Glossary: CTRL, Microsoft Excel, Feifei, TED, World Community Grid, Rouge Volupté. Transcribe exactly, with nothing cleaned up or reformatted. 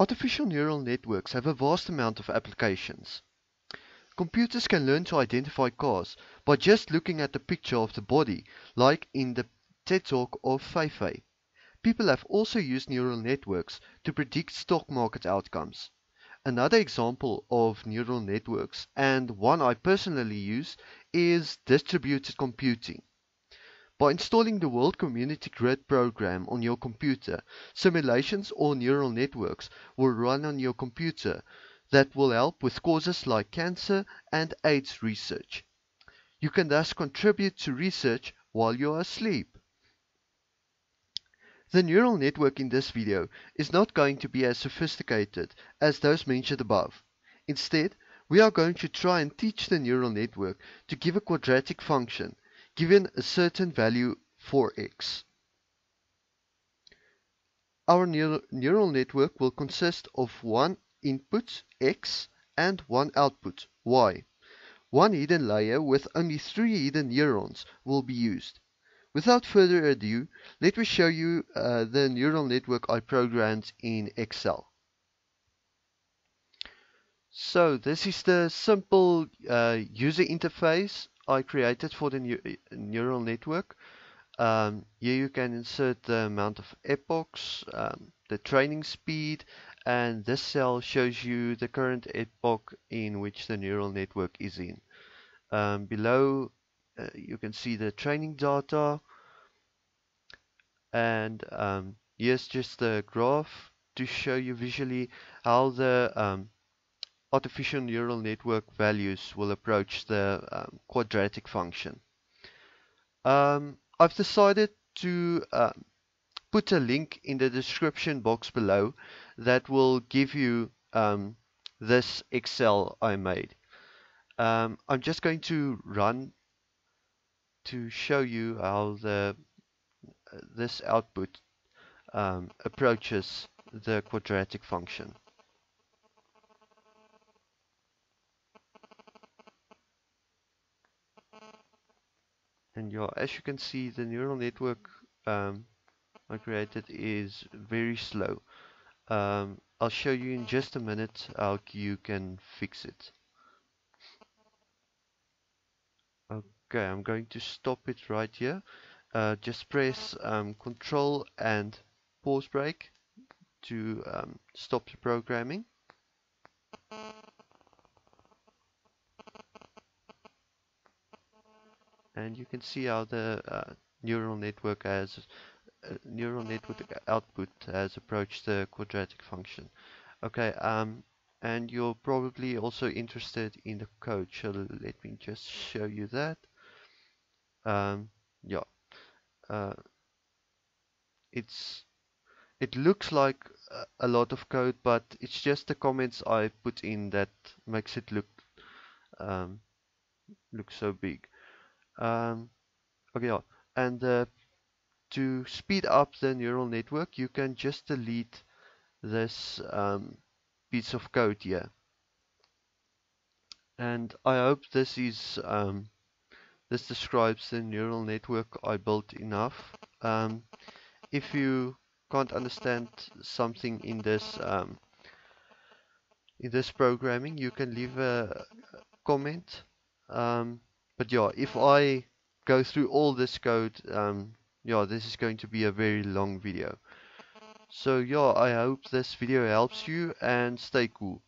Artificial neural networks have a vast amount of applications. Computers can learn to identify cars by just looking at the picture of the body, like in the TED Talk of Feifei. People have also used neural networks to predict stock market outcomes. Another example of neural networks, and one I personally use, is distributed computing. By installing the World Community Grid program on your computer, simulations or neural networks will run on your computer that will help with causes like cancer and AIDS research. You can thus contribute to research while you are asleep. The neural network in this video is not going to be as sophisticated as those mentioned above. Instead, we are going to try and teach the neural network to give a quadratic function given a certain value for x. Our neur neural network will consist of one input, x, and one output, y. One hidden layer with only three hidden neurons will be used. Without further ado, let me show you uh, the neural network I programmed in Excel. So this is the simple uh, user interface I created for the neu neural network. Um, here you can insert the amount of epochs, um, the training speed, and this cell shows you the current epoch in which the neural network is in. Um, below you can see the training data, and um, here's just the graph to show you visually how the um, artificial neural network values will approach the um, quadratic function. Um, I've decided to uh, put a link in the description box below that will give you um, this Excel I made. Um, I'm just going to run to show you how the this output um, approaches the quadratic function. And yeah, as you can see, the neural network um, I created is very slow. Um, I'll show you in just a minute how you can fix it. Okay. Okay, I'm going to stop it right here. Uh, just press um, control and pause break to um, stop the programming. And you can see how the uh, neural network has uh, neural network output has approached the quadratic function. Okay, um, and you're probably also interested in the code, so let me just show you that. Um, yeah, uh, it's it looks like a lot of code, but it's just the comments I put in that makes it look um, look so big. Um, okay, yeah. And uh, to speed up the neural network, you can just delete this um, piece of code here. And I hope this is um, this describes the neural network I built enough. Um, if you can't understand something in this um, in this programming, you can leave a comment. Um, but yeah, if I go through all this code, um, yeah, this is going to be a very long video. So yeah, I hope this video helps you, and stay cool.